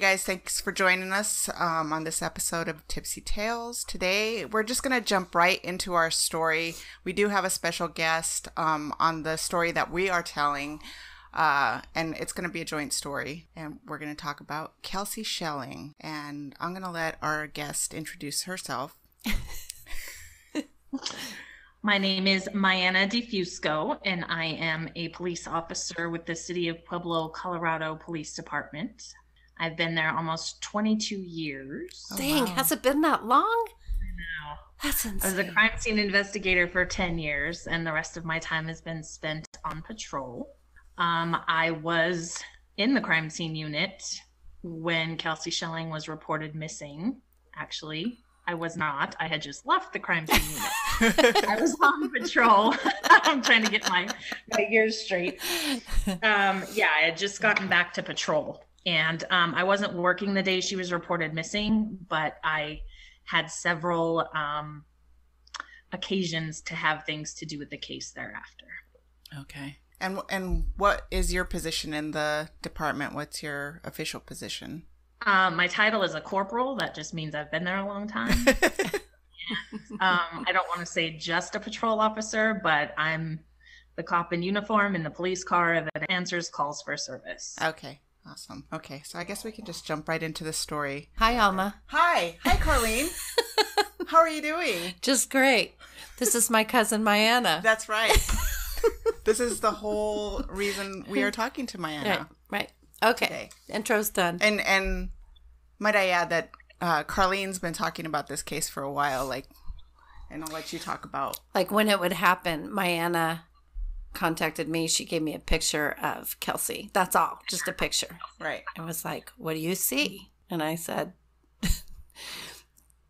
guys, thanks for joining us on this episode of Tipsy Tales. Today, we're just going to jump right into our story. We do have a special guest on the story that we are telling, and it's going to be a joint story. And we're going to talk about Kelsie Schelling. And I'm going to let our guest introduce herself. My name is Mianna DeFusco, and I am a police officer with the City of Pueblo, Colorado Police Department. I've been there almost 22 years. Oh, dang, wow. Has it been that long? I know. That's insane. I was a crime scene investigator for 10 years, and the rest of my time has been spent on patrol. I was in the crime scene unit when Kelsie Schelling was reported missing, actually. I was not. I had just left the crime scene unit. I was on patrol. I'm trying to get my ears straight. Yeah, I had just gotten back to patrol. And I wasn't working the day she was reported missing, but I had several occasions to have things to do with the case thereafter. Okay. And what is your position in the department? What's your official position? My title is a corporal. That just means I've been there a long time. I don't want to say just a patrol officer, but I'm the cop in uniform in the police car that answers calls for service. Okay. Awesome. Okay. So I guess we can just jump right into the story. Hi, Alma. Hi. Hi, Carlene. How are you doing? Just great. This is my cousin, Mianna. That's right. This is the whole reason we are talking to Mianna. Right. Okay. Today. Intro's done. And might I add that Carlene's been talking about this case for a while, like, and I'll let you talk about like when it would happen. Mianna contacted me. She gave me a picture of Kelsie. That's all. Just a picture. Right. I was like, "What do you see?" And I said,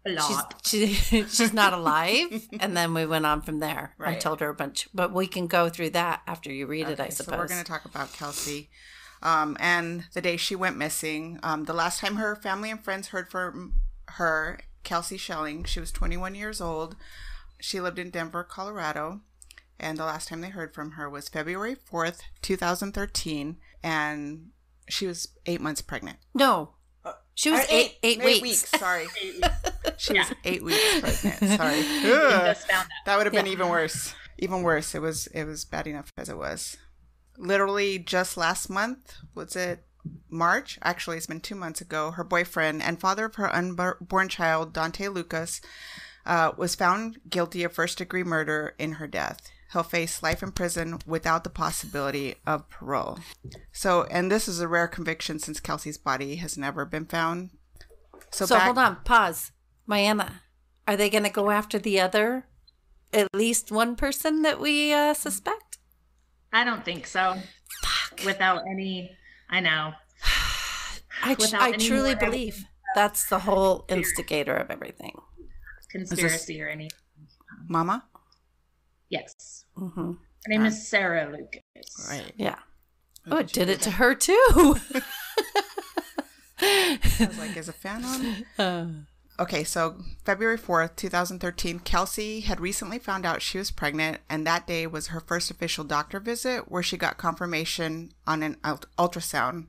"A lot. She's not alive." And then we went on from there. Right. I told her a bunch, but we can go through that after you read it, I suppose. So we're going to talk about Kelsie. And the day she went missing, the last time her family and friends heard from her, Kelsie Schelling, she was 21 years old. She lived in Denver, Colorado. And the last time they heard from her was February 4th, 2013. And she was 8 months pregnant. No, she was eight weeks. Sorry. 8 weeks. She was 8 weeks pregnant. Sorry. That would have been even worse. Even worse. It was bad enough as it was. Literally just last month, was it March? Actually, it's been 2 months ago. Her boyfriend and father of her unborn child, Donthe Lucas, was found guilty of first-degree murder in her death. He'll face life in prison without the possibility of parole. So, and this is a rare conviction since Kelsie's body has never been found. So hold on, pause. Mianna, are they going to go after the other, at least one person that we suspect? I don't think so. Fuck. Without any, I know. I truly believe that's the whole instigator of everything. Conspiracy or anything. Mama? Yes. Mm-hmm. Her name is Sarah Lucas. Right. Yeah. Oh, it did it to her too. I was like, is a fan on? Okay, so February 4th, 2013, Kelsie had recently found out she was pregnant, and that day was her first official doctor visit where she got confirmation on an ultrasound.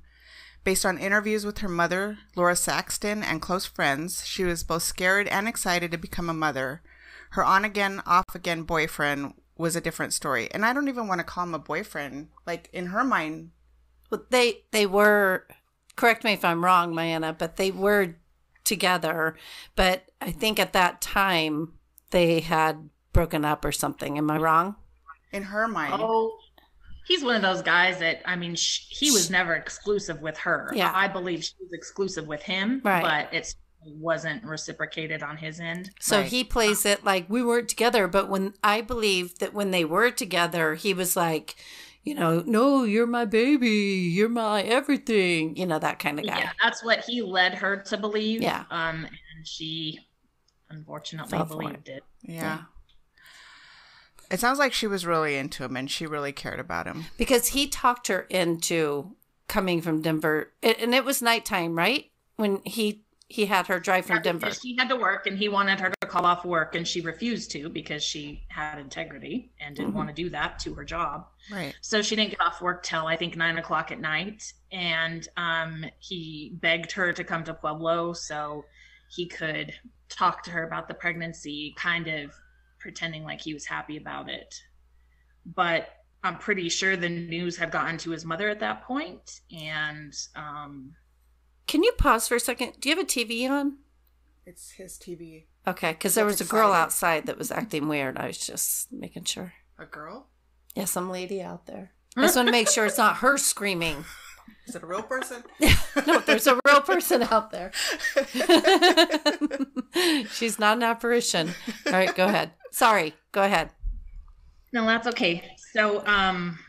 Based on interviews with her mother, Laura Saxton, and close friends, she was both scared and excited to become a mother. Her on-again, off-again boyfriend was a different story. And I don't even want to call him a boyfriend. Like, in her mind... Well, they were... Correct me if I'm wrong, Mianna, but they were... together, but I think at that time they had broken up or something. Am I wrong? In her mind. Oh, he's one of those guys that, I mean, he was never exclusive with her. Yeah. I believe she was exclusive with him, right. But it wasn't reciprocated on his end. So right. He plays it like we weren't together, but when I believe that when they were together, he was like, you know, no, you're my baby, you're my everything, you know, that kind of guy. Yeah, that's what he led her to believe. Yeah. And she unfortunately believed it. Yeah. It sounds like she was really into him and she really cared about him. Because he talked her into coming from Denver. And it was nighttime, right? When he he had her drive from Denver. She had to work and he wanted her to call off work, and she refused to because she had integrity and didn't want to do that to her job. Right. So she didn't get off work till I think 9 o'clock at night. And he begged her to come to Pueblo so he could talk to her about the pregnancy, kind of pretending like he was happy about it. But I'm pretty sure the news had gotten to his mother at that point. And, can you pause for a second? Do you have a TV on? It's his TV. Okay, because there was a girl outside that was acting weird. I was just making sure. A girl? Yeah, some lady out there. I just want to make sure it's not her screaming. Is it a real person? No, there's a real person out there. She's not an apparition. All right, go ahead. Sorry, go ahead. No, that's okay. So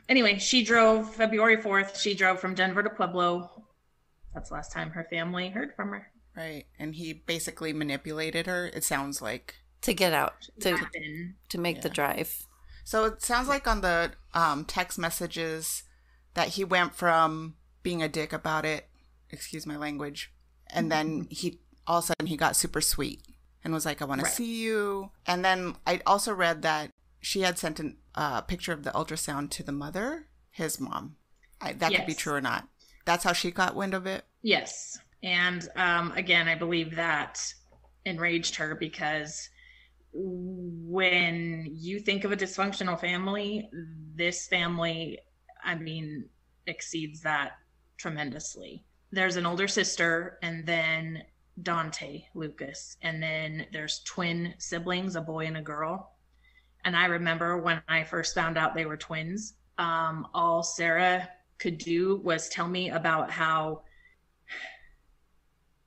anyway, she drove February 4th. She drove from Denver to Pueblo. That's the last time her family heard from her. Right. And he basically manipulated her, it sounds like. To get out. To make the drive. So it sounds like on the text messages that he went from being a dick about it, excuse my language, and then he all of a sudden he got super sweet and was like, I want to see you. And then I also read that she had sent a picture of the ultrasound to the mother, his mom. That could be true or not. That's how she got wind of it? Yes. And again, I believe that enraged her, because when you think of a dysfunctional family, this family, I mean, exceeds that tremendously. There's an older sister, and then Donthe Lucas, and then there's twin siblings, a boy and a girl. And I remember when I first found out they were twins, all Sarah could do was tell me about how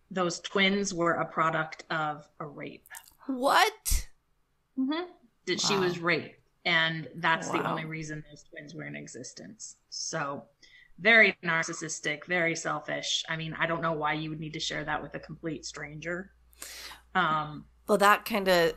those twins were a product of a rape. What? Mm-hmm. That she was raped. And that's the only reason those twins were in existence. So very narcissistic, very selfish. I mean, I don't know why you would need to share that with a complete stranger. Well, that kind of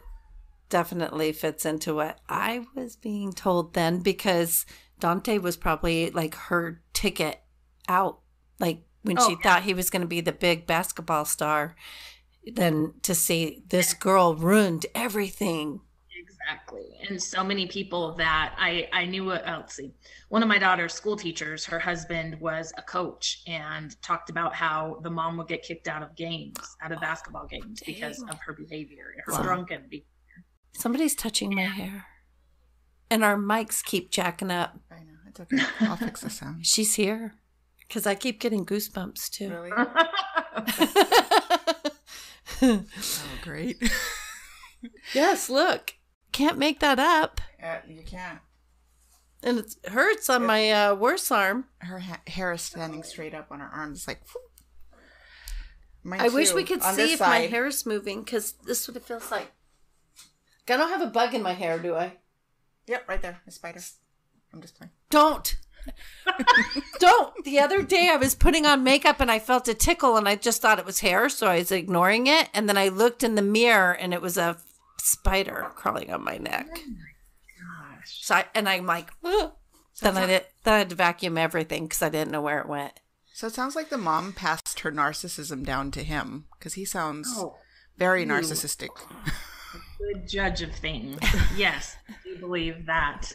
definitely fits into what I was being told then, because Donthe was probably like her ticket out. Like when she thought he was going to be the big basketball star, then to see this girl ruined everything. Exactly. And so many people that I knew, let's see, one of my daughter's school teachers, her husband was a coach, and talked about how the mom would get kicked out of games, out of basketball games, because of her behavior, her drunken behavior. Somebody's touching my hair. And our mics keep jacking up. I know. It's okay. I'll fix the sound. She's here. Because I keep getting goosebumps, too. Really? Oh, great. Yes, look. Can't make that up. You can't. And it hurts on my worst arm. Her hair is standing straight up on her arm. It's like... Mine I too. Wish we could on see if side. My hair is moving, because this is what it feels like. I don't have a bug in my hair, do I? Yep, right there. A spider. I'm just playing. Don't. Don't. The other day I was putting on makeup and I felt a tickle and I just thought it was hair, so I was ignoring it. And then I looked in the mirror and it was a spider crawling on my neck. Oh my gosh. So I'm like, oh. Then I had to vacuum everything because I didn't know where it went. So it sounds like the mom passed her narcissism down to him, because he sounds very narcissistic. Good judge of things. Yes, I do believe that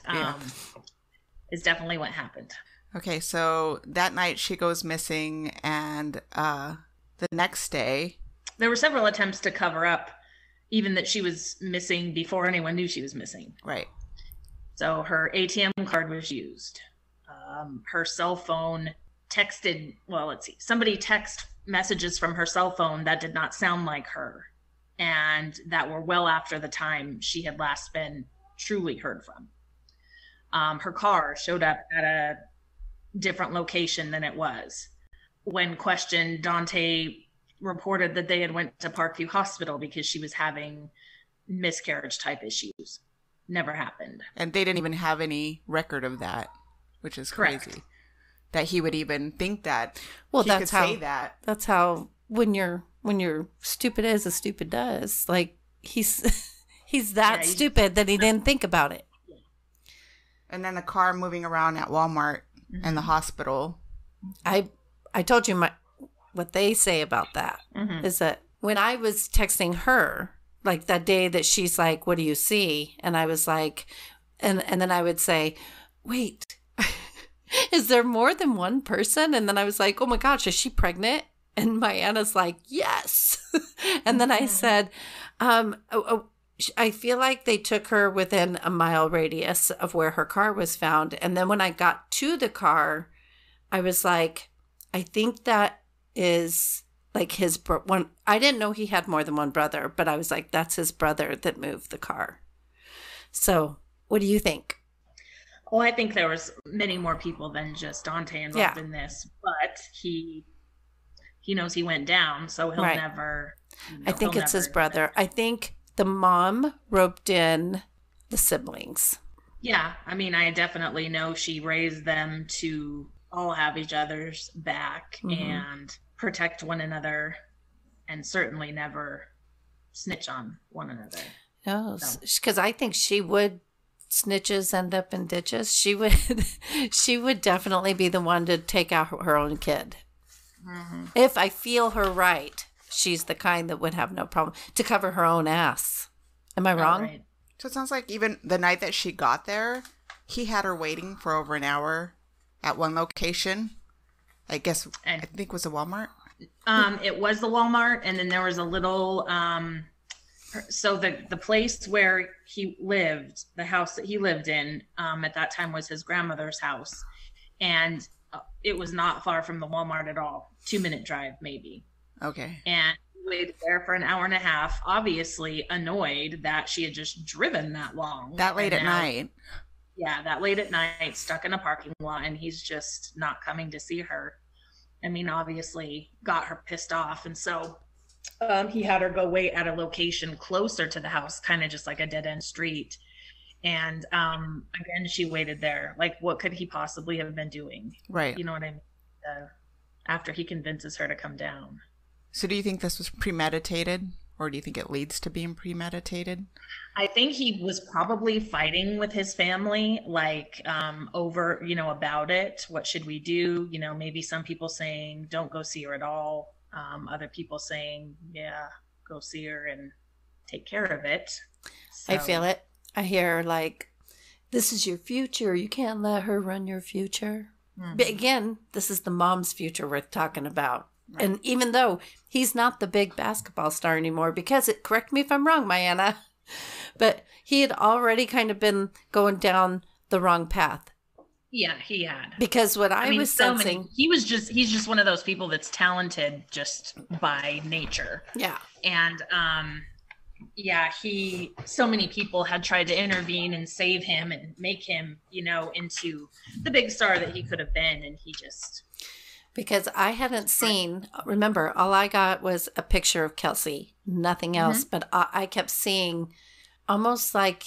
is definitely what happened. Okay, so that night she goes missing, and the next day... There were several attempts to cover up even that she was missing before anyone knew she was missing. Right. So her ATM card was used. Her cell phone texted... Well, let's see. Somebody text messages from her cell phone that did not sound like her, and that were well after the time she had last been truly heard from. Her car showed up at a different location than it was. When questioned, Donthe reported that they had went to Parkview Hospital because she was having miscarriage type issues. Never happened. And they didn't even have any record of that, which is crazy. Correct. That he would even think that. Well, that's how say that. That's how when you're... When you're stupid as a stupid does, like he's that stupid that he didn't think about it. And then the car moving around at Walmart and the hospital. I told you what they say about that is that when I was texting her, like that day that she's like, what do you see? And I was like, and then I would say, wait, is there more than one person? And then I was like, oh my gosh, is she pregnant? And Mianna's like, yes. And then I said, I feel like they took her within a mile radius of where her car was found. And then when I got to the car, I was like, I think that is like his one. I didn't know he had more than one brother, but I was like, that's his brother that moved the car. So what do you think? Well, I think there was many more people than just Donthe involved in this, but he knows he went down, so he'll never. You know, I think it's his brother. I think the mom roped in the siblings. Yeah, I mean, I definitely know she raised them to all have each other's back and protect one another, and certainly never snitch on one another. No, because I think she would. Snitches end up in ditches. She would definitely be the one to take out her own kid. If I feel her right, she's the kind that would have no problem to cover her own ass. Am I wrong? Right. So it sounds like even the night that she got there, he had her waiting for over an hour at one location. I guess, and I think it was a Walmart. It was the Walmart, and then there was a little so the place where he lived, the house that he lived in at that time was his grandmother's house. And it was not far from the Walmart at all. 2-minute drive, maybe. Okay. And he waited there for an hour and a half, obviously annoyed that she had just driven that long. That late at night. Yeah, that late at night, stuck in a parking lot, and he's just not coming to see her. I mean, obviously got her pissed off. And so he had her go wait at a location closer to the house, kind of just like a dead end street. And again, she waited there. Like, what could he possibly have been doing? Right. You know what I mean? After he convinces her to come down. So do you think this was premeditated, or do you think it leads to being premeditated? I think he was probably fighting with his family, like over, you know, about it. What should we do? You know, maybe some people saying, don't go see her at all. Other people saying, yeah, go see her and take care of it. So. I feel it. I hear like, this is your future. You can't let her run your future. But again, this is the mom's future we're talking about. Right. And even though he's not the big basketball star anymore, because it, correct me if I'm wrong, Mianna, but he had already kind of been going down the wrong path. Yeah, he had. Because what I was sensing... he's just one of those people that's talented just by nature. Yeah. And, yeah, so many people had tried to intervene and save him and make him, you know, into the big star that he could have been. And he just... Because I hadn't seen... Remember, all I got was a picture of Kelsie. Nothing else. But I kept seeing almost like...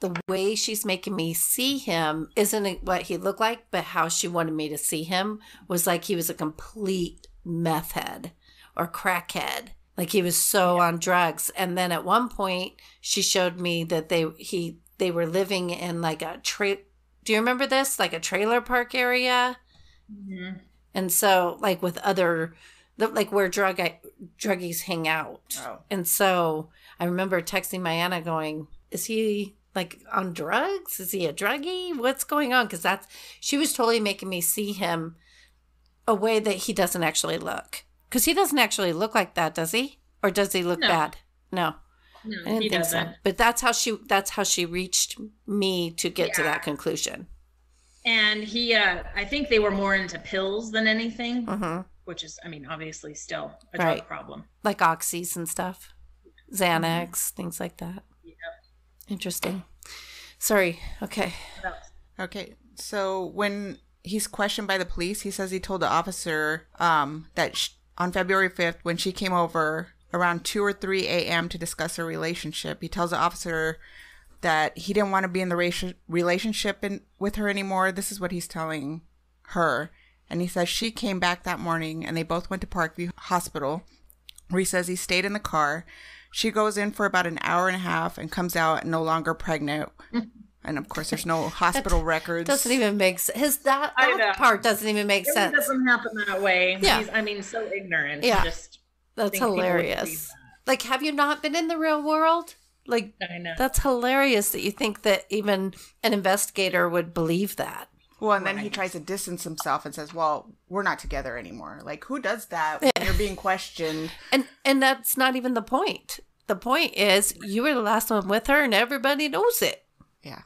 The way she's making me see him isn't what he looked like, but how she wanted me to see him was like he was a complete meth head or crackhead. Like he was so on drugs. And then at one point, she showed me that they were living in like a do you remember this? Like a trailer park area. And so like with other, like where druggies hang out. And so I remember texting Mianna going, is he... like on drugs? Is he a druggie? What's going on? Because she was totally making me see him a way that he doesn't actually look. Because he doesn't actually look like that, does he? Or does he look bad? No, I didn't think doesn't. So. But that's how she reached me to get to that conclusion. And he, I think they were more into pills than anything, which is, I mean, obviously still a drug problem. Like oxys and stuff, Xanax, things like that. Interesting. Sorry. Okay. Okay. So when he's questioned by the police, he says he told the officer that on February 5th, when she came over around 2 or 3 a.m. to discuss her relationship, he tells the officer that he didn't want to be in the relationship with her anymore. This is what he's telling her. And he says she came back that morning and they both went to Parkview Hospital, where he says he stayed in the car. She goes in for about an hour and a half and comes out no longer pregnant. And of course, there's no hospital records. Doesn't even make sense. That part doesn't even make sense. It doesn't happen that way. Yeah. He's so ignorant. Yeah. Just That's hilarious. Like, have you not been in the real world? Like, I know. That's hilarious that you think that even an investigator would believe that. Well, and then he tries to distance himself and says, well, we're not together anymore. Like, who does that when you're being questioned? And that's not even the point. The point is you were the last one with her and everybody knows it. Yeah.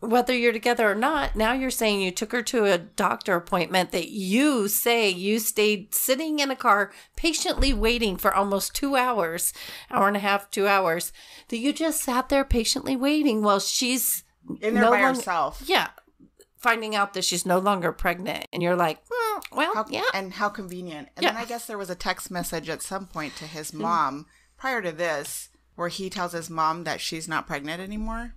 Whether you're together or not, now you're saying you took her to a doctor appointment that you say you stayed sitting in a car patiently waiting for almost 2 hours, hour and a half, 2 hours, that you just sat there patiently waiting while she's in there by herself. Yeah. Finding out that she's no longer pregnant, and you're like, well, yeah. And how convenient. And then I guess there was a text message at some point to his mom prior to this where he tells his mom that she's not pregnant anymore.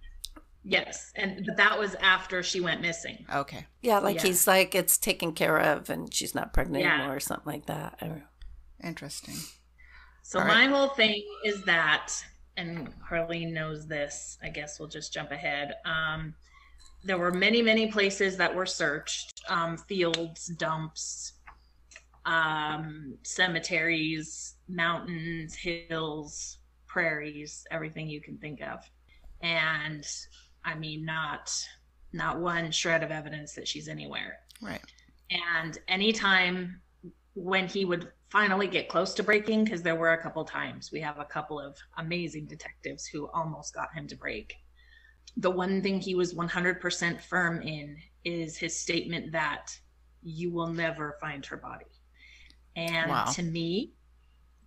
Yes. But that was after she went missing. Okay. Yeah. Like he's like, it's taken care of and she's not pregnant anymore or something like that. I don't know. Interesting. So my whole thing is that, and Carlene knows this, I guess we'll just jump ahead. There were many, many places that were searched, fields, dumps, cemeteries, mountains, hills, prairies, everything you can think of. And I mean, not one shred of evidence that she's anywhere. Right. And anytime when he would finally get close to breaking, because there were a couple times, we have a couple of amazing detectives who almost got him to break. The one thing he was 100% firm in is his statement that you will never find her body. And to me,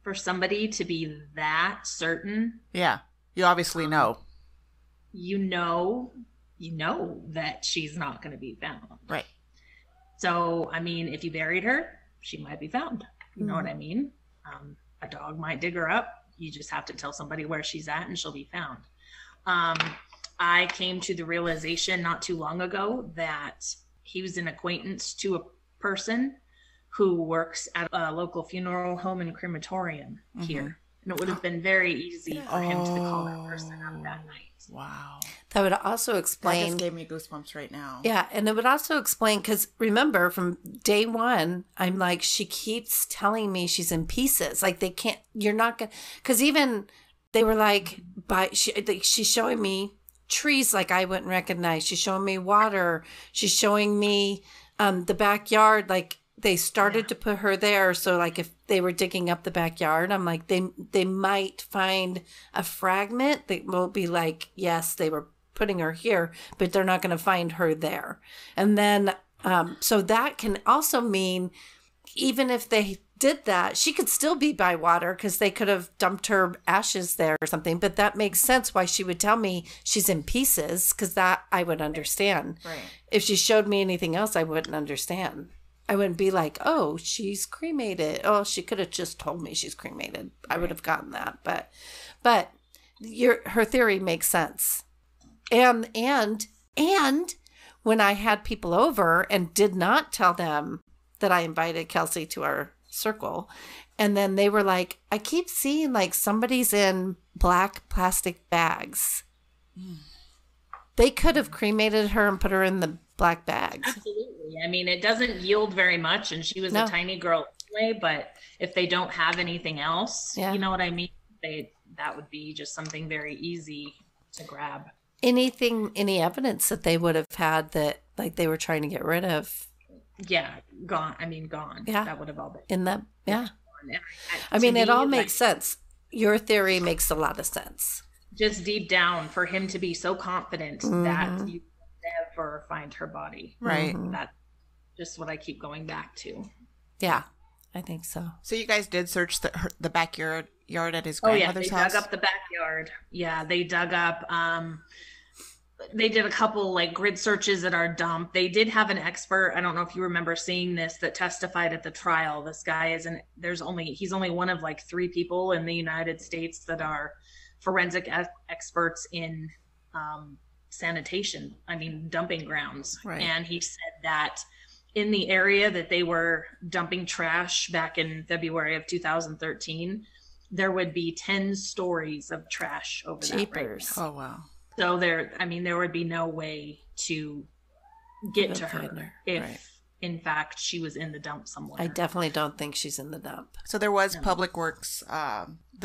for somebody to be that certain. Yeah. You obviously know. You know that she's not going to be found. Right. So, I mean, if you buried her, she might be found. You know what I mean? A dog might dig her up. You just have to tell somebody where she's at and she'll be found. I came to the realization not too long ago that he was an acquaintance to a person who works at a local funeral home and crematorium here. And it would have been very easy for him to call that person up that night. Wow. That would also explain. That just gave me goosebumps right now. Yeah. And it would also explain, because remember from day one, I'm like, she keeps telling me she's in pieces. Like they can't, you're not going to, because even they were like, she's showing me trees like I wouldn't recognize. She's showing me water. She's showing me the backyard. Like they started to put her there. So like if they were digging up the backyard, I'm like, they might find a fragment that will be like, yes, they were putting her here, but they're not going to find her there. And then, so that can also mean even if they did that, she could still be by water because they could have dumped her ashes there or something. But that makes sense why she would tell me she's in pieces, because that I would understand. Right. If she showed me anything else, I wouldn't understand. I wouldn't be like, oh, she's cremated. Oh, she could have just told me she's cremated. I would have gotten that. But her theory makes sense. And when I had people over and did not tell them that I invited Kelsie to our circle, and then they were like, I keep seeing like somebody's in black plastic bags. They could have cremated her and put her in the black bags. Absolutely. I mean, it doesn't yield very much, and she was a tiny girl anyway, but if they don't have anything else, you know what I mean? That would be just something very easy to grab. Any evidence that they would have had that like they were trying to get rid of. Yeah. Gone. I mean, gone. Yeah. That would have all been. In the, yeah. I mean, it all makes sense. Your theory makes a lot of sense. Just deep down for him to be so confident that you never find her body. Right. That's just what I keep going back to. Yeah, I think so. So you guys did search the backyard at his grandmother's house? Oh, yeah, they dug up the backyard. Yeah, they dug up... they did a couple like grid searches at our dump. They did have an expert. I don't know if you remember seeing this, that testified at the trial. This guy he's only one of like three people in the United States that are forensic experts in sanitation. I mean, dumping grounds. Right. And he said that in the area that they were dumping trash back in February of 2013, there would be 10 stories of trash over Jeepers. That. Right. Oh, wow. So there would be no way to get to her if in fact, she was in the dump somewhere. I definitely don't think she's in the dump. So there was Public Works, the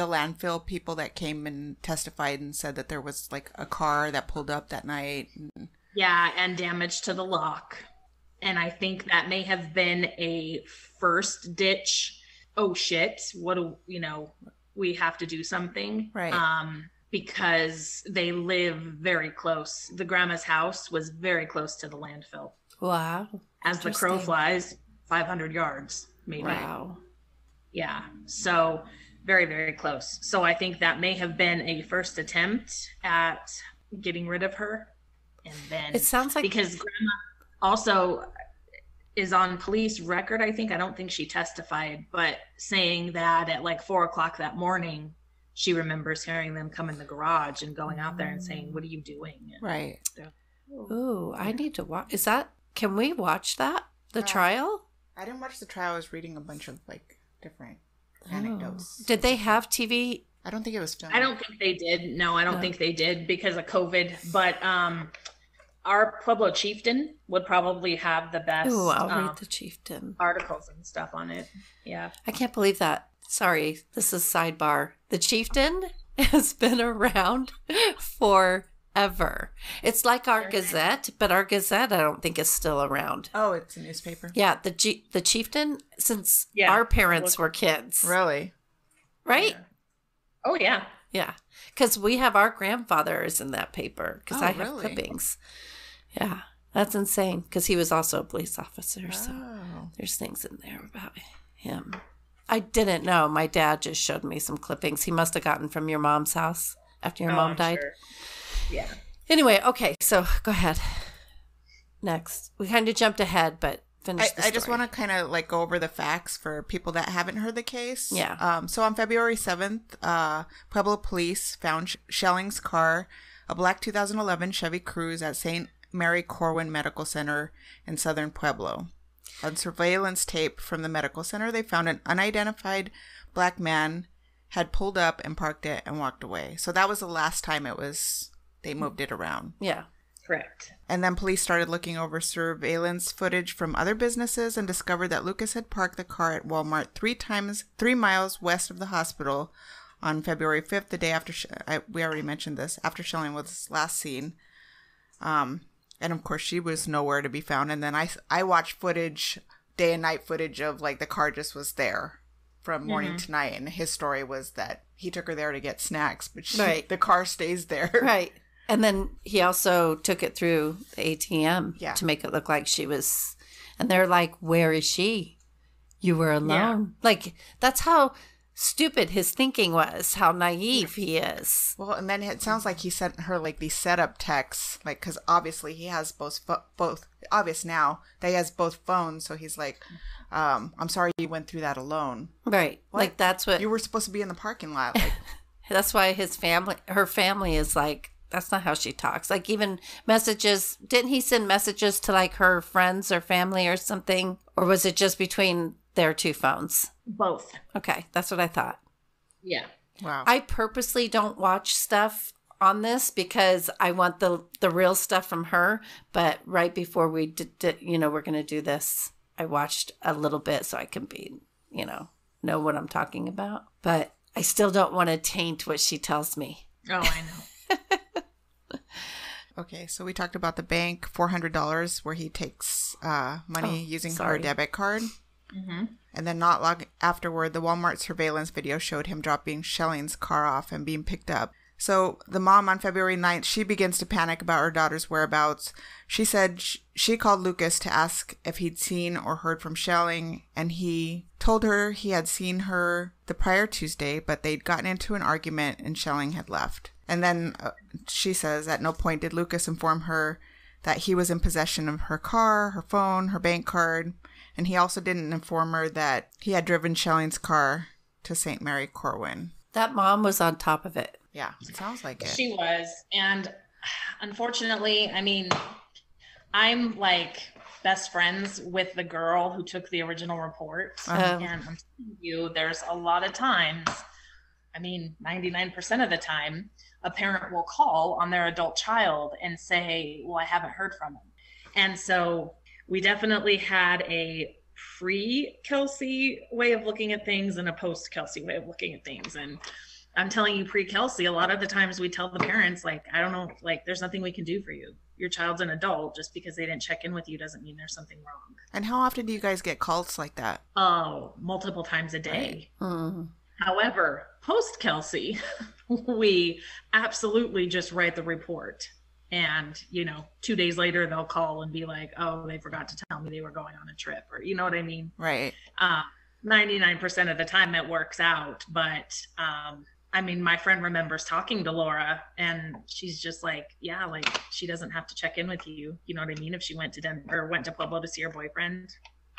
landfill people that came and testified and said that there was like a car that pulled up that night. Yeah, and damage to the lock. And I think that may have been a first ditch, oh shit, what do, you know, we have to do something. Right. Because they live very close. The grandma's house was very close to the landfill. Wow. As the crow flies, 500 yards, maybe. Wow. Yeah. So very, very close. So I think that may have been a first attempt at getting rid of her. And then it sounds like, because grandma also is on police record, I think. I don't think she testified, but saying that at like 4 o'clock that morning, she remembers hearing them come in the garage and going out there and saying, "What are you doing?" And right. Ooh, I need to watch. Is that? Can we watch that? The trial? I didn't watch the trial. I was reading a bunch of like different anecdotes. Did they have TV? I don't think it was filmed. I don't think they did. No, I don't think they did because of COVID. But our Pueblo Chieftain would probably have the best. Ooh, I'll read the Chieftain articles and stuff on it. Yeah. I can't believe that. Sorry, this is sidebar. The Chieftain has been around for ever. It's like our Gazette, but our Gazette I don't think is still around. Oh, it's a newspaper. Yeah, the Chieftain since our parents were kids. Really? Right? Yeah. Oh yeah. Yeah. Cuz we have our grandfathers in that paper cuz I have clippings. Yeah. That's insane cuz he was also a police officer, so there's things in there about him. I didn't know. My dad just showed me some clippings. He must have gotten from your mom's house after your mom died. Sure. Yeah. Anyway, okay, so go ahead. Next. We kind of jumped ahead, but finish the story. I just want to kind of like go over the facts for people that haven't heard the case. Yeah. So on February 7th, Pueblo police found Schelling's car, a black 2011 Chevy Cruze at St. Mary Corwin Medical Center in southern Pueblo. On surveillance tape from the medical center, they found an unidentified black man had pulled up and parked it and walked away. So that was the last time it was... They moved it around. Yeah, correct. And then police started looking over surveillance footage from other businesses and discovered that Lucas had parked the car at Walmart 3 miles west of the hospital on February 5th, the day after, we already mentioned this, after Schelling was last seen. And of course, she was nowhere to be found. And then I watched footage, day and night footage of like the car just was there from morning to night. And his story was that he took her there to get snacks, but the car stays there. Right. And then he also took it through the ATM to make it look like she was, and they're like, where is she? You were alone. Yeah. Like, that's how stupid his thinking was, how naive he is. Well, and then it sounds like he sent her like these setup texts, like, because obviously he has both, obvious now that he has both phones. So he's like, I'm sorry you went through that alone. Right. What? Like, that's what. You were supposed to be in the parking lot. Like, that's why her family is like, that's not how she talks. Like even messages, didn't he send messages to like her friends or family or something? Or was it just between their two phones? Both. Okay. That's what I thought. Yeah. Wow. I purposely don't watch stuff on this because I want the real stuff from her. But right before we did, you know, we're going to do this, I watched a little bit so I can be, you know what I'm talking about. But I still don't want to taint what she tells me. Oh, I know. Okay, so we talked about the bank, $400 where he takes money using her debit card. Mm-hmm. And then not long afterward, the Walmart surveillance video showed him dropping Schelling's car off and being picked up. So the mom on February 9th, she begins to panic about her daughter's whereabouts. She said she called Lucas to ask if he'd seen or heard from Schelling, and he told her he had seen her the prior Tuesday, but they'd gotten into an argument and Schelling had left. And then she says, at no point did Lucas inform her that he was in possession of her car, her phone, her bank card. And he also didn't inform her that he had driven Schelling's car to St. Mary Corwin. That mom was on top of it. Yeah, it sounds like it. She was. And unfortunately, I mean, I'm like best friends with the girl who took the original report. And I'm telling you, there's a lot of times, I mean, 99% of the time, a parent will call on their adult child and say, well, I haven't heard from him. And so we definitely had a pre-Kelsie way of looking at things and a post-Kelsie way of looking at things. And I'm telling you, pre-Kelsie, a lot of the times we tell the parents, like, I don't know, like, there's nothing we can do for you. Your child's an adult. Just because they didn't check in with you doesn't mean there's something wrong. And how often do you guys get calls like that? Oh, multiple times a day. Right. Mm-hmm. However, post-Kelsie, we absolutely just write the report. And, you know, 2 days later, they'll call and be like, oh, they forgot to tell me they were going on a trip, or, you know what I mean? Right. 99% of the time it works out. But, I mean, my friend remembers talking to Laura, and she's just like, yeah, like, she doesn't have to check in with you. You know what I mean? If she went to Denver or went to Pueblo to see her boyfriend,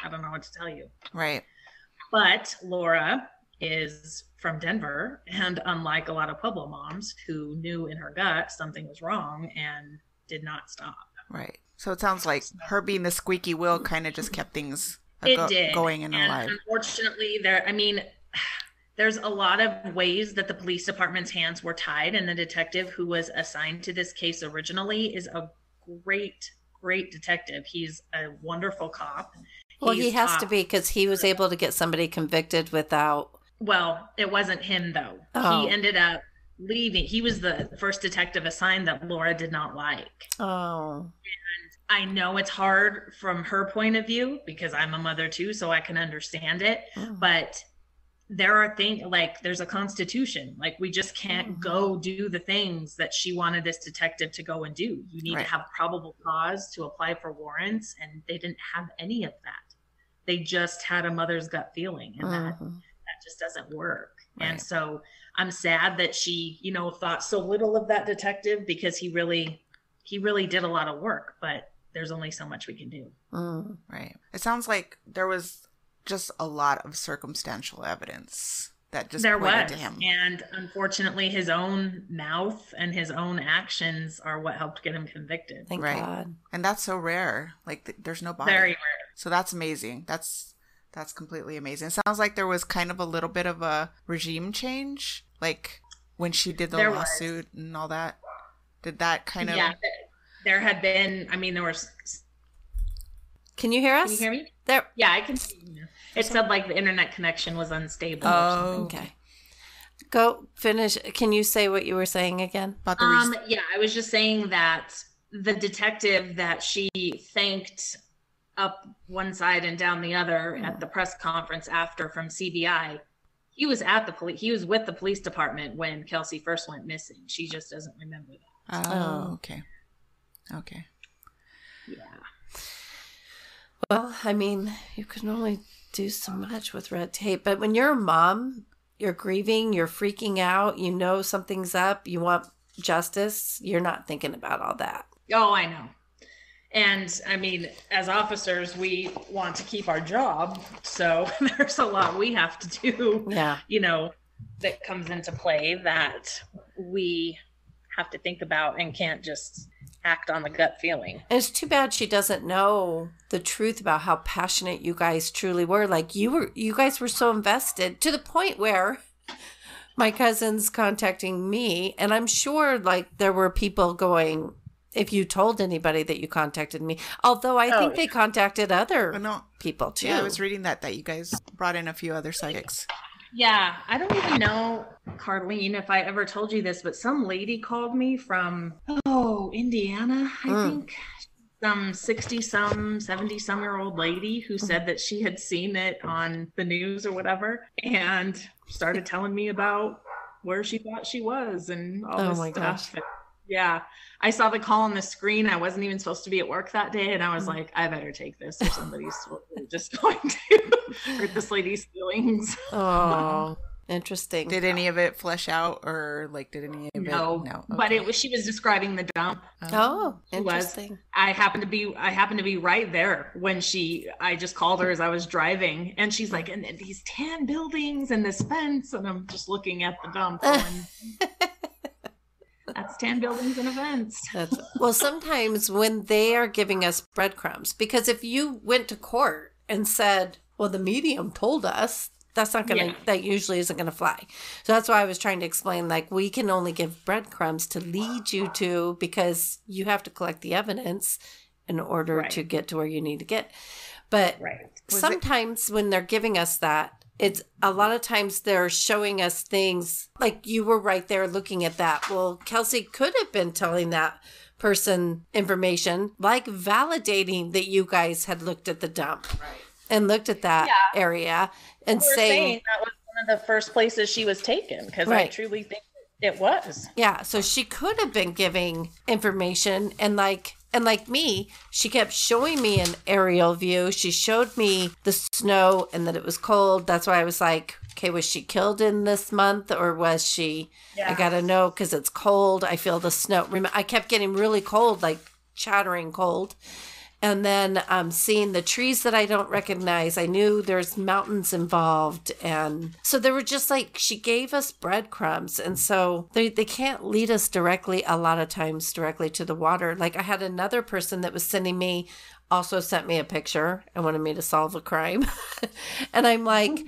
I don't know what to tell you. Right. But Laura is from Denver, and unlike a lot of Pueblo moms who knew in her gut something was wrong and did not stop. Right. So it sounds like her being the squeaky wheel kind of just kept things going in her life. Unfortunately, there, I mean, there's a lot of ways that the police department's hands were tied, and the detective who was assigned to this case originally is a great, great detective. He's a wonderful cop. Well, he has to be, because he was able to get somebody convicted without... Well, it wasn't him, though. Oh. He ended up leaving. He was the first detective assigned that Laura did not like. Oh. And I know it's hard from her point of view, because I'm a mother, too, so I can understand it. Oh. But... there are things like there's a constitution, like we just can't go do the things that she wanted this detective to go and do. You need to have probable cause to apply for warrants. And they didn't have any of that. They just had a mother's gut feeling, and that just doesn't work. Right. And so I'm sad that she, you know, thought so little of that detective, because he really did a lot of work, but there's only so much we can do. Mm. Right. It sounds like there was just a lot of circumstantial evidence that just pointed to him. And unfortunately, his own mouth and his own actions are what helped get him convicted. Thank God. And that's so rare. Like, there's no body. Very rare. So that's amazing. That's completely amazing. It sounds like there was kind of a little bit of a regime change, like when she did the lawsuit and all that. Did that kind of... Yeah, there had been, I mean, there was... Can you hear us? Can you hear me? There. Yeah, I can see you. It said like the internet connection was unstable. Oh, okay. Go finish. Can you say what you were saying again? About the yeah, I was just saying that the detective that she thanked up one side and down the other at the press conference after from CBI, he was at the police. He was with the police department when Kelsie first went missing. She just doesn't remember that. Oh, okay. Okay. Yeah. Well, I mean, you can only do so much with red tape. But when you're a mom, you're grieving, you're freaking out, you know something's up, you want justice, you're not thinking about all that. Oh, I know. And I mean, as officers, we want to keep our job. So there's a lot we have to do, you know, that comes into play that we have to think about and can't just act on the gut feeling. And it's too bad she doesn't know the truth about how passionate you guys truly were. Like, you guys were so invested, to the point where my cousin's contacting me, and I'm sure like there were people going, if you told anybody that you contacted me, although I think they contacted other people too. Yeah, I was reading that you guys brought in a few other psychics. Yeah, I don't even know, Carlene, if I ever told you this, but some lady called me from, Indiana, I think. Some 60-some, 70-some-year-old lady who said that she had seen it on the news or whatever, and started telling me about where she thought she was and all this stuff. Gosh. Yeah. I saw the call on the screen. I wasn't even supposed to be at work that day. And I was like, I better take this, or somebody's just going to hurt this lady's feelings. Oh, interesting. Did any of it flesh out, or like, did any of it? No, okay. But she was describing the dump. Oh, interesting. I happened to be right there when I just called her as I was driving, and she's like, and these tan buildings and this fence. And I'm just looking at the dump and that's 10 buildings and events. Well, sometimes when they are giving us breadcrumbs, because if you went to court and said, well, the medium told us, that's not going to, that usually isn't going to fly. So that's why I was trying to explain, like, we can only give breadcrumbs to lead you to, because you have to collect the evidence in order to get to where you need to get. But sometimes when they're giving us that, it's a lot of times they're showing us things like you were right there looking at that. Well, Kelsie could have been telling that person information, like validating that you guys had looked at the dump and looked at that area and saying that was one of the first places she was taken, because I truly think it was. Yeah. So she could have been giving information, and like me, she kept showing me an aerial view. She showed me the snow and that it was cold. That's why I was like, okay, was she killed in this month or was she, I got to know, because it's cold. I feel the snow. I kept getting really cold, like chattering cold. And then seeing the trees that I don't recognize. I knew there's mountains involved. And so there were just like, she gave us breadcrumbs. And so they can't lead us directly, a lot of times directly to the water. Like I had another person that was sending me, also sent me a picture and wanted me to solve a crime. And I'm like,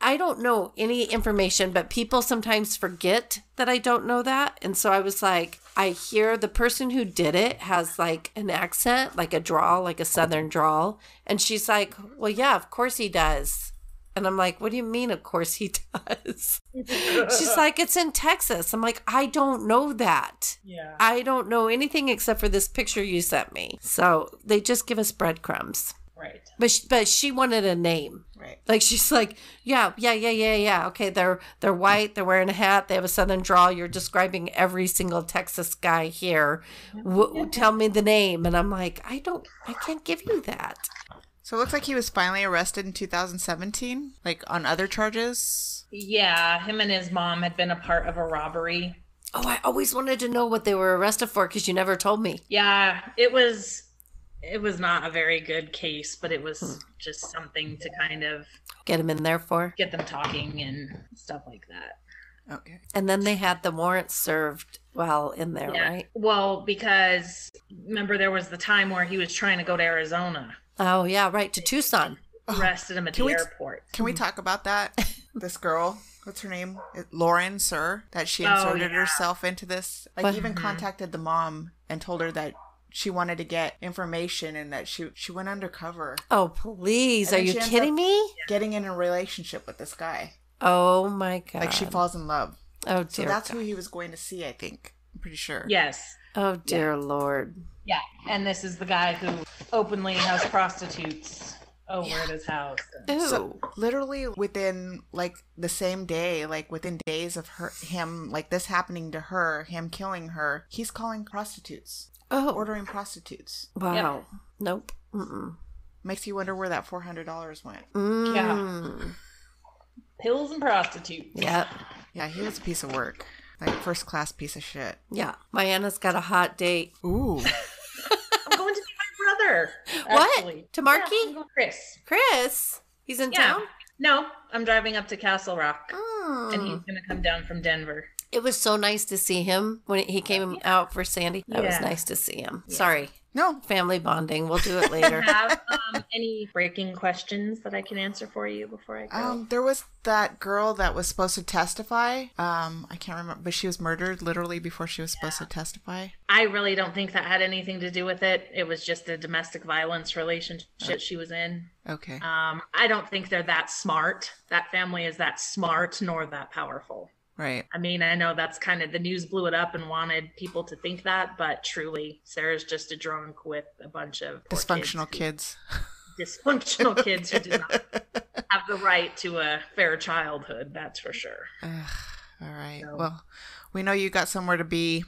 I don't know any information, but people sometimes forget that I don't know that. And so I was like, I hear the person who did it has like an accent, like a drawl, like a Southern drawl. And she's like, well, yeah, of course he does. And I'm like, what do you mean? Of course he does. She's like, it's in Texas. I'm like, I don't know that. Yeah. I don't know anything except for this picture you sent me. So they just give us breadcrumbs. Right. But she wanted a name. Right. Like she's like, yeah. Okay, they're white. They're wearing a hat. They have a Southern drawl. You're describing every single Texas guy here. Tell me the name. And I'm like, I can't give you that. So it looks like he was finally arrested in 2017, like on other charges. Yeah, him and his mom had been a part of a robbery. Oh, I always wanted to know what they were arrested for because you never told me. Yeah, it was not a very good case, but it was just something to kind of get them in there for, get them talking and stuff like that. Okay. And then they had the warrant served while in there, right? Well, because remember there was the time where he was trying to go to Arizona. Oh yeah. Right. To Tucson. Arrested him at the airport. Can we talk about that? This girl, what's her name? Lauren Sir, that she inserted herself into this, like even contacted the mom and told her that she wanted to get information and that she went undercover. Oh, please. Are you kidding me? Getting in a relationship with this guy. Oh, my God. Like she falls in love. Oh, dear. So that's who he was going to see, I think. I'm pretty sure. Yes. Oh, dear Lord. Yeah. And this is the guy who openly has prostitutes over at his house. Ew. So literally within like the same day, like within days of him, like this happening to her, him killing her, he's calling prostitutes. Oh. Ordering prostitutes. Wow. Yep. Nope. Mm-mm. Makes you wonder where that $400 went. Mm. Yeah. Pills and prostitutes. Yep. Yeah, he was a piece of work. Like first class piece of shit. Yeah. Mianna's got a hot date. Ooh. I'm going to see my brother. Actually. What? To Marky? Yeah, I'm going to Chris. Chris? He's in town? No, I'm driving up to Castle Rock. Mm. And he's going to come down from Denver. It was so nice to see him when he came out for Sandy. That was nice to see him. Yeah. Sorry. No. Family bonding. We'll do it later. Do you have any breaking questions that I can answer for you before I go? There was that girl that was supposed to testify. I can't remember, but she was murdered literally before she was supposed to testify. I really don't think that had anything to do with it. It was just a domestic violence relationship she was in. Okay. I don't think they're that smart. That family is that smart nor that powerful. Right. I mean, I know that's kind of the news blew it up and wanted people to think that, but truly, Sarah's just a drunk with a bunch of dysfunctional kids. Dysfunctional kids who do not have the right to a fair childhood, that's for sure. All right. So, well, we know you got somewhere to be.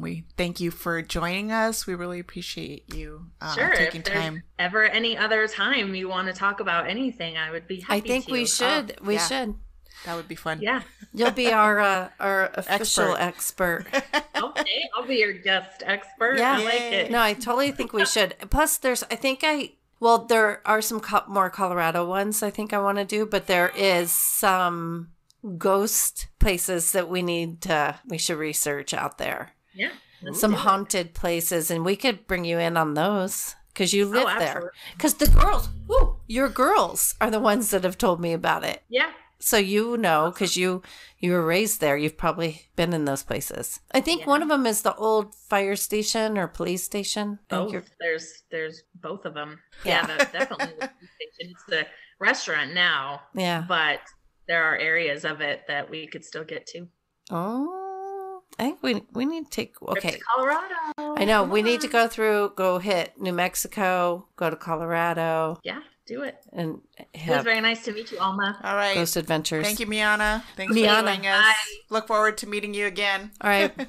We thank you for joining us. We really appreciate you taking time. Ever any other time you want to talk about anything, I would be happy to. I think we should. We should. That would be fun. Yeah. You'll be our official expert. Okay. I'll be your guest expert. Yeah. I like it. No, I totally think we should. Plus, there are some more Colorado ones I think I want to do, but there is some ghost places that we should research out there. Yeah. Some haunted places. And we could bring you in on those because you live there. Because the girls, your girls are the ones that have told me about it. Yeah. So you know, because you were raised there. You've probably been in those places. I think one of them is the old fire station or police station. Both. There's both of them. Yeah, that's definitely the police station. It's the restaurant now. Yeah. But there are areas of it that we could still get to. Oh, I think we need to take, okay. Trip to Colorado. I know. We need to go hit New Mexico, go to Colorado. Yeah. Do it. And it was very nice to meet you, Alma. All right. Ghost Adventures. Thank you, Mianna. Thanks for joining us. Bye. Look forward to meeting you again. All right. Bye,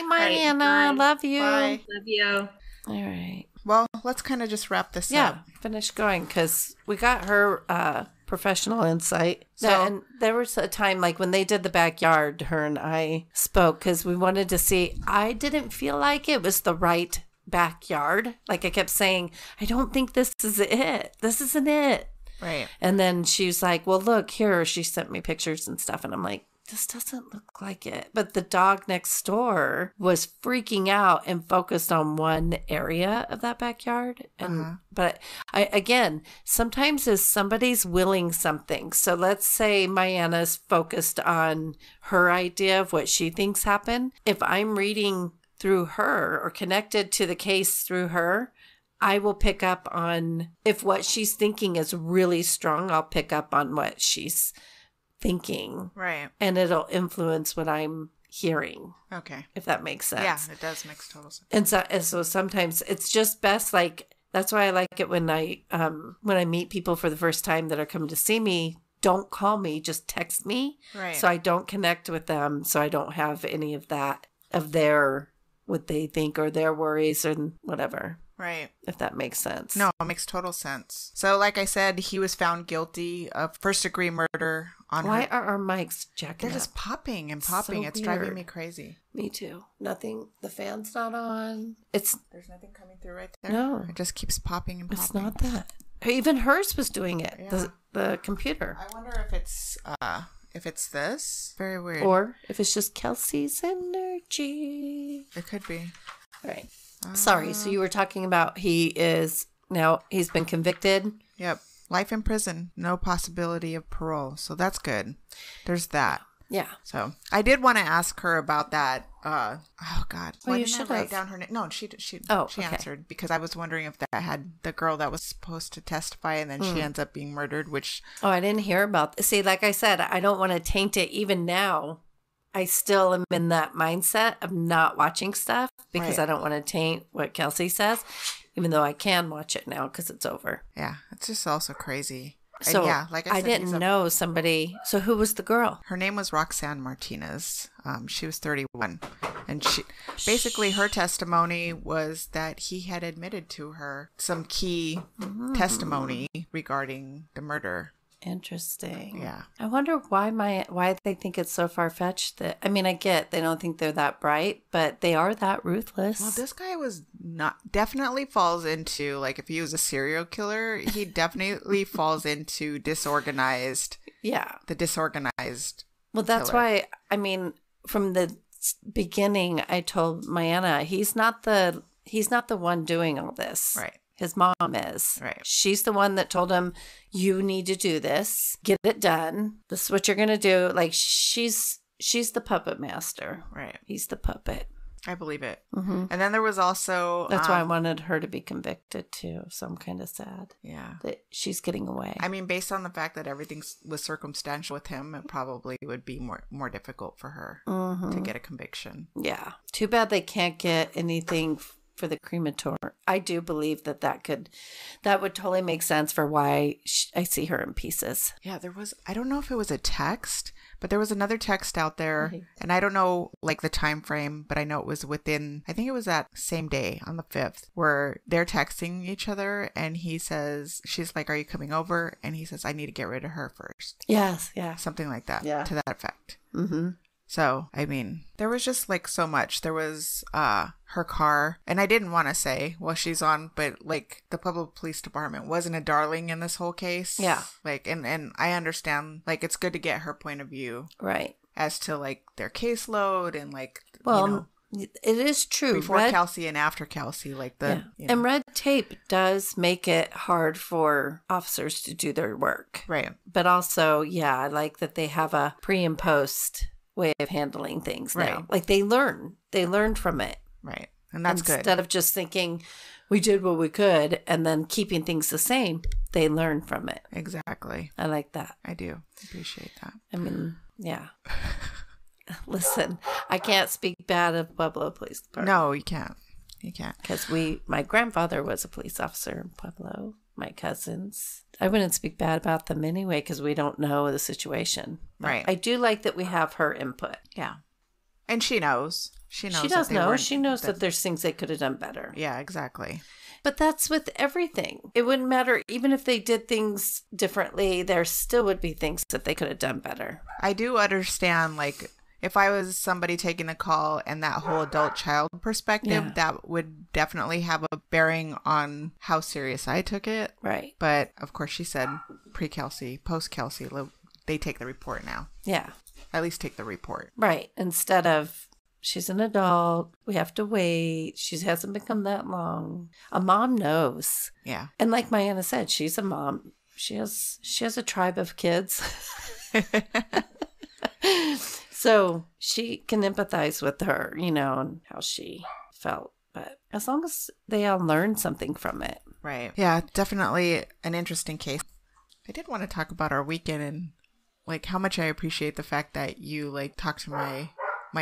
Mianna. Bye. Love you. Bye. Love you. All right. Well, let's kind of just wrap this up. Yeah. Finish going because we got her professional insight. So, and there was a time like when they did the backyard, her and I spoke because we wanted to see. I didn't feel like it was the right backyard. Like I kept saying, I don't think this is it. This isn't it. Right. And then she was like, well, look here. She sent me pictures and stuff. And I'm like, this doesn't look like it. But the dog next door was freaking out and focused on one area of that backyard. And, but I, again, sometimes is somebody's willing something. So let's say Mianna's focused on her idea of what she thinks happened. If I'm reading through her or connected to the case through her, I will pick up on if what she's thinking is really strong, I'll pick up on what she's thinking. Right. And it'll influence what I'm hearing. Okay. If that makes sense. Yeah, it does make total sense. And so sometimes it's just best, like, that's why I like it when I meet people for the first time that are coming to see me. Don't call me, just text me. Right. So I don't connect with them. So I don't have any of that, of their, what they think or their worries and whatever. Right. If that makes sense. No, it makes total sense. So like I said, he was found guilty of first-degree murder on her. Why are our mics jacking up? They're just popping and popping. It's driving me crazy. Me too. Nothing. The fan's not on. There's nothing coming through right there. No. It just keeps popping and popping. It's not that. Even hers was doing it. Yeah. The computer. I wonder if it's this. Very weird. Or if it's just Kelsie's energy. It could be. All right. Sorry. So you were talking about he's been convicted. Yep. Life in prison. No possibility of parole. So that's good. There's that. Yeah. So I did want to ask her about that. Oh God. Well, you should write down her name. No, she answered because I was wondering if that had the girl that was supposed to testify and then she ends up being murdered, which. Oh, I didn't hear about this. See, like I said, I don't want to taint it even now. I still am in that mindset of not watching stuff because I don't want to taint what Kelsie says, even though I can watch it now because it's over. Yeah. It's just also crazy. So, like I said, I didn't know somebody. So who was the girl? Her name was Roxanne Martinez. She was 31. And she basically her testimony was that he had admitted to her some key testimony regarding the murder. Interesting. Yeah. I wonder why they think it's so far-fetched that, I mean, I get they don't think they're that bright, but they are that ruthless. Well, this guy was not, definitely falls into, like, if he was a serial killer, he definitely falls into disorganized. Yeah. The disorganized. Well, that's killer. Why, I mean, from the beginning, I told Mianna, he's not the one doing all this. Right. His mom is. Right. She's the one that told him, you need to do this. Get it done. This is what you're going to do. Like, she's the puppet master. Right. He's the puppet. I believe it. Mm-hmm. And then there was also... That's why I wanted her to be convicted, too. So I'm kind of sad. Yeah. That she's getting away. I mean, based on the fact that everything was circumstantial with him, it probably would be more difficult for her to get a conviction. Yeah. Too bad they can't get anything... for the crematorium. I do believe that would totally make sense for why I see her in pieces. Yeah, there was, I don't know if it was a text, but there was another text out there and I don't know like the time frame, but I know it was within, I think it was that same day on the 5th where they're texting each other and he says, she's like, are you coming over? And he says, I need to get rid of her first. Yes. Yeah. Something like that. Yeah. To that effect. Mm-hmm. So, I mean, there was just like so much. There was her car, and I didn't want to say, well, she's on, but like the Pueblo Police Department wasn't a darling in this whole case. Yeah. Like, and I understand, like, it's good to get her point of view. Right. As to like their caseload and like, well, you know, It is true. Before Kelsie and after Kelsie, like the... Yeah. You know. And red tape does make it hard for officers to do their work. Right. But also, yeah, I like that they have a pre and post way of handling things now. Like they learn. They learn from it. Right. And that's good. Instead of just thinking we did what we could and then keeping things the same, they learn from it. Exactly. I like that. I do. Appreciate that. I mean, yeah. Listen, I can't speak bad of Pueblo Police Department. No, you can't. You can't. Because my grandfather was a police officer in Pueblo. My cousins. I wouldn't speak bad about them anyway because we don't know the situation. Right. But I do like that we have her input. Yeah. And she knows. She knows. She does know. She knows that there's things they could have done better. Yeah, exactly. But that's with everything. It wouldn't matter. Even if they did things differently, there still would be things that they could have done better. I do understand, like... If I was somebody taking a call and that whole adult child perspective, that would definitely have a bearing on how serious I took it. Right. But of course she said pre-Kelsie, post-Kelsie, they take the report now. Yeah. At least take the report. Right. Instead of she's an adult, we have to wait. She hasn't become that long. A mom knows. Yeah. And like Mianna said, she's a mom. She has a tribe of kids. So she can empathize with her, you know, and how she felt. But as long as they all learn something from it. Right. Yeah, definitely an interesting case. I did want to talk about our weekend and like how much I appreciate the fact that you like talked to my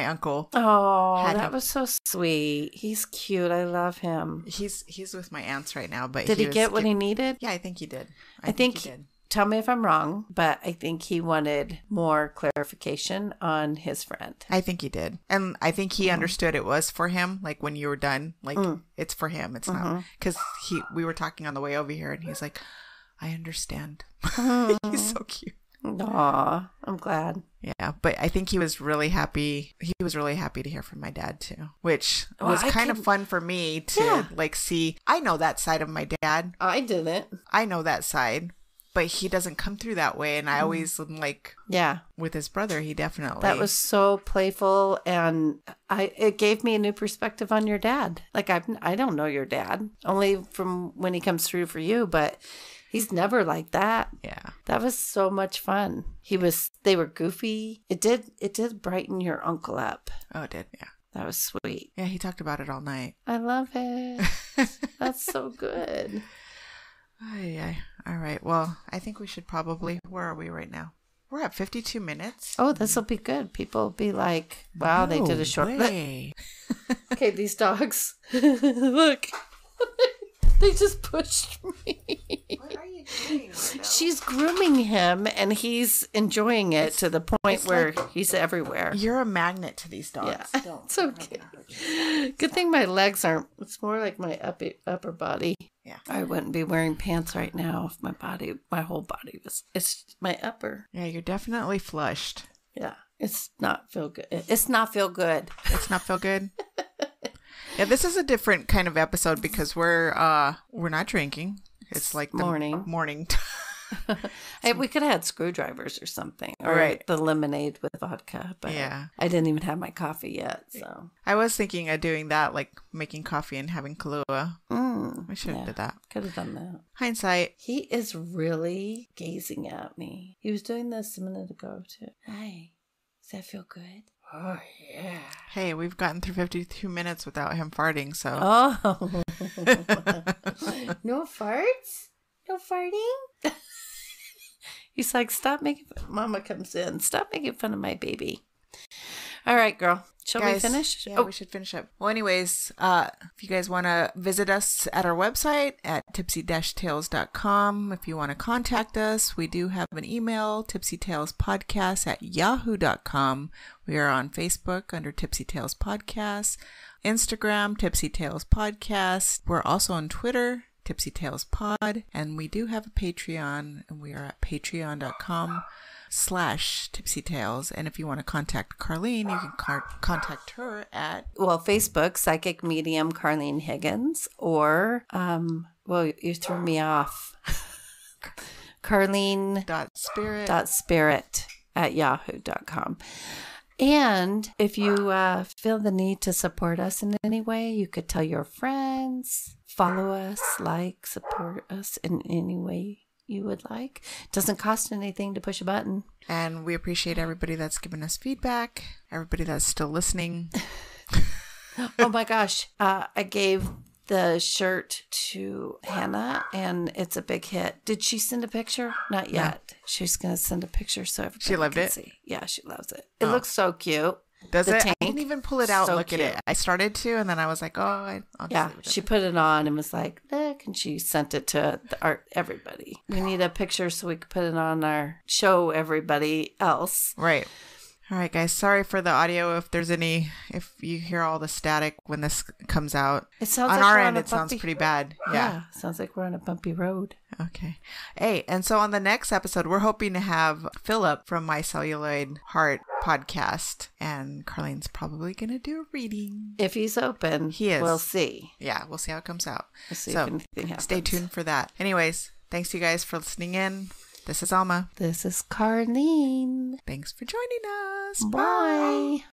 uncle. Oh, that was so sweet. He's cute. I love him. He's with my aunts right now. But did he get what he needed? Yeah, I think he did. I think he did. Tell me if I'm wrong, but I think he wanted more clarification on his friend. I think he did. And I think he understood it was for him. Like when you were done, like it's for him. It's not because we were talking on the way over here and he's like, I understand. He's so cute. Aw, I'm glad. Yeah, but I think he was really happy. He was really happy to hear from my dad too, which was kind of fun for me to like see. I know that side of my dad. I didn't. I know that side. But he doesn't come through that way. And I always am like, yeah, with his brother, he definitely. That was so playful. And it gave me a new perspective on your dad. Like, I don't know your dad, only from when he comes through for you. But he's never like that. Yeah. That was so much fun. They were goofy. It did brighten your uncle up. Oh, it did. Yeah. That was sweet. Yeah. He talked about it all night. I love it. That's so good. Oh, yeah. All right. Well, I think we should probably, where are we right now? We're at 52 minutes. Oh, this will be good. People will be like, wow, they did a short. Okay, these dogs. Look. They just pushed me. What are you doing right now? She's grooming him and he's enjoying it to the point where like, he's everywhere. You're a magnet to these dogs. Yeah. Don't. It's okay. Good thing my legs aren't. It's more like my upper body. Yeah. I wouldn't be wearing pants right now if my whole body was, it's my upper. Yeah, you're definitely flushed. Yeah. It's not feel good. Yeah, this is a different kind of episode because we're not drinking. It's like the morning. Hey, we could have had screwdrivers or something, or the lemonade with vodka. But yeah, I didn't even have my coffee yet. So I was thinking of doing that, like making coffee and having Kahlua. We should have did that. Could have done that. Hindsight. He is really gazing at me. He was doing this a minute ago too. Hi. Does that feel good? Oh, yeah. Hey, we've gotten through 52 minutes without him farting, so. Oh. No farts? No farting? He's like, stop making fun. Mama comes in. Stop making fun of my baby. All right, girl. Guys, we finish? Yeah, we should finish up. Well, anyways, if you guys want to visit us at our website at tipsy-tales.com. If you want to contact us, we do have an email, tipsytalespodcast@yahoo.com. We are on Facebook under Tipsy Tales Podcast, Instagram, Tipsy Tales Podcast. We're also on Twitter, Tipsy Tales Pod, and we do have a Patreon, and we are at patreon.com/tipsytales. And if you want to contact Carlene, you can contact her at Facebook, psychic medium Carlene Higgins, or you threw me off. Carlene.spirit@yahoo.com. And if you feel the need to support us in any way, you could tell your friends, follow us, like, support us in any way you would like. It doesn't cost anything to push a button. And we appreciate everybody that's given us feedback, everybody that's still listening. Oh my gosh. I gave the shirt to Hannah and it's a big hit. Did she send a picture? Not yet. No. She's going to send a picture so everybody can see. She loved it? See. Yeah, she loves it. It looks so cute. Does it? Tank. I didn't even pull it out and look at it. I started to, and then I was like, oh, I'll yeah. She put it on and was like, look, and she sent it to everybody. We need a picture so we could put it on our show, everybody else. Right. All right, guys. Sorry for the audio. If you hear all the static when this comes out, it sounds on like our end. It sounds pretty bad. Yeah, sounds like we're on a bumpy road. Okay. Hey, and so on the next episode, we're hoping to have Philip from My Celluloid Heart podcast, and Carlene's probably gonna do a reading if he's open. He is. We'll see. Yeah, we'll see how it comes out. We'll see if anything happens. Stay tuned for that. Anyways, thanks you guys for listening in. This is Alma. This is Carlene. Thanks for joining us. Bye. Bye.